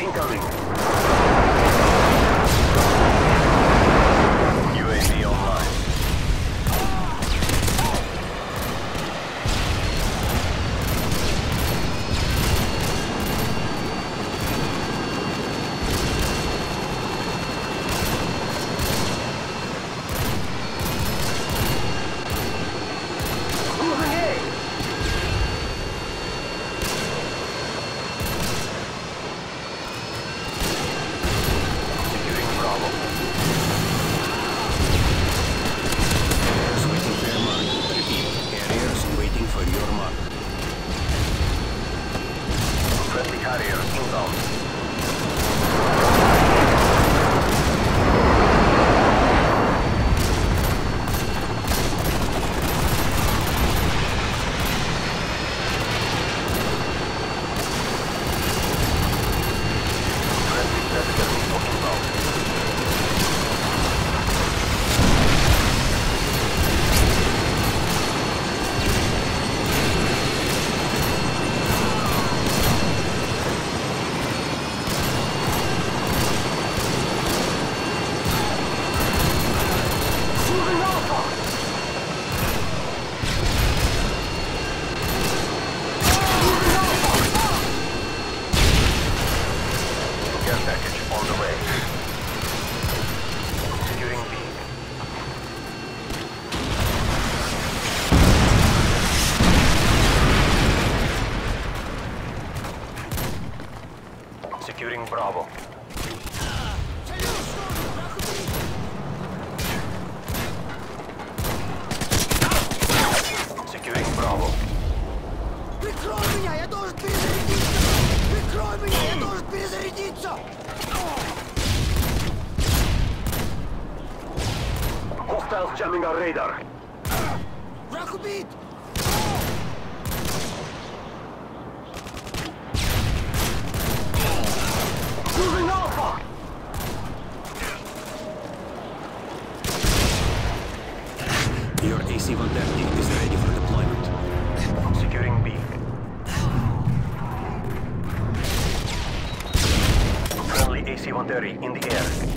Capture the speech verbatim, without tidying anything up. Incoming. U A V online. Moving in. Securing Bravo. Securing Bravo. Прикрой меня, я должен перезарядиться! Прикрой меня, я должен перезарядиться! Hostiles jamming our radar. Враг убит! Losing Alpha! Your A C one thirty is ready for deployment. Securing B. Friendly A C one thirty in the air.